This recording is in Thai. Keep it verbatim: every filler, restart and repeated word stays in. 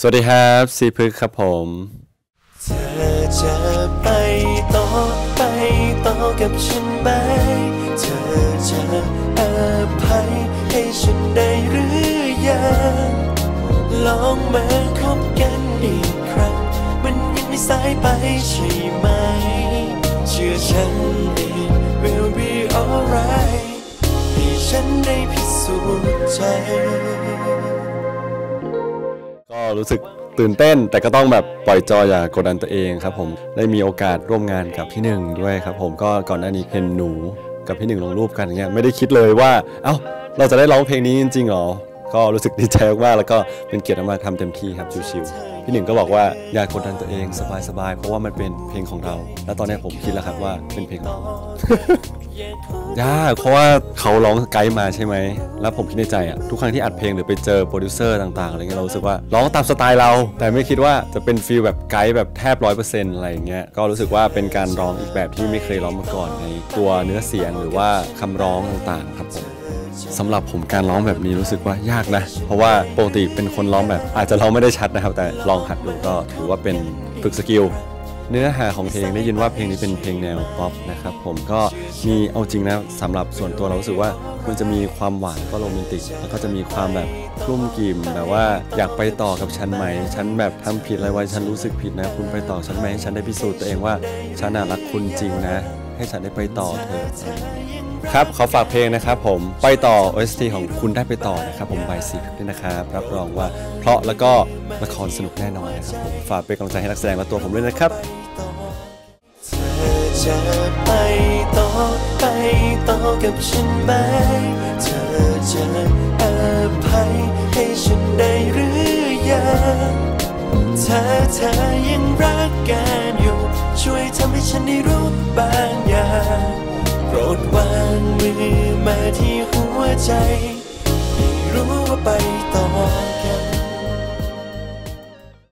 สวัสดีครับซีพึกครับผมเธอจะไปต่อไปต่อกับฉันไหมเธอจะอภัยให้ฉันได้หรือยังลองมาคบกันอีกครั้งมันยังไม่สายไปใช่ไหมเชื่อฉัน it will be alright ให้ฉันได้พิสูจน์ใจก็รู้สึกตื่นเต้นแต่ก็ต้องแบบปล่อยจอยอย่ากดดันตัวเองครับผมได้มีโอกาสร่วมงานกับพี่หนึ่งด้วยครับผมก็ก่อนหน้านี้เห็นหนูกับพี่หนึ่งลงรูปกันอย่างเงี้ยไม่ได้คิดเลยว่าเอ้าเราจะได้ร้องเพลงนี้จริงๆหรอก็รู้สึกดีใจมากแล้วก็เป็นเกียรติมากทำเต็มที่ครับชิวๆพี่หนึ่งก็บอกว่าอย่ากดดันตัวเองสบายๆเพราะว่ามันเป็นเพลงของเราแล้วตอนนี้ผมคิดแล้วครับว่าเป็นเพลงของเรายากเพราะว่าเขาร้องไกด์มาใช่ไหมแล้วผมคิดในใจอะทุกครั้งที่อัดเพลงหรือไปเจอโปรดิวเซอร์ต่างๆอะไรเงี้ยเรารู้สึกว่าร้องตามสไตล์เราแต่ไม่คิดว่าจะเป็นฟีลแบบไกด์แบบแทบร้อยเปอร์เซ็นต์อะไรเงี้ยก็รู้สึกว่าเป็นการร้องอีกแบบที่ไม่เคยร้องมาก่อนในตัวเนื้อเสียงหรือว่าคำร้องต่างๆครับผมสำหรับผมการร้องแบบนี้รู้สึกว่ายากนะเพราะว่าปกติเป็นคนร้องแบบอาจจะร้องไม่ได้ชัดนะครับแต่ลองหัดดูก็ถือว่าเป็นฝึกสกิลเนื้อหาของเพลงได้ยินว่าเพลงนี้เป็นเพลงแนวป๊อปนะครับผมก็มีเอาจริงนะสำหรับส่วนตัวเรารู้สึกว่ามันจะมีความหวานก็โรแมนติกแล้วก็จะมีความแบบรุ่มกิ่มแบบว่าอยากไปต่อกับฉันไหมฉันแบบทำผิดอะไรไว้ฉันรู้สึกผิดนะคุณไปต่อฉันไหมฉันได้พิสูจน์ตัวเองว่าฉันน่ารักคุณจริงนะให้ฉันได้ไปต่อเธอครับขอฝากเพลงนะครับผมไปต่อ โอ เอส ที ของคุณได้ไปต่อนะครับผมบายซีพึกด้วยนะครับรับรองว่าเพราะแล้วก็ละครสนุกแน่นอนนะครับผมฝากเป็นกำลังใจให้นักแสดงและตัวผมด้วยนะครับเธอจะไปต่อไปต่อกับฉันไหมเธอจะอภัยให้ฉันได้หรือยังถ้าเธอยังรักกันอยู่ช่วยทำให้ฉันได้รู้บางอย่างโปรดวางมือมาที่หัวใจให้รู้ว่าไปต่อ